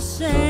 the same.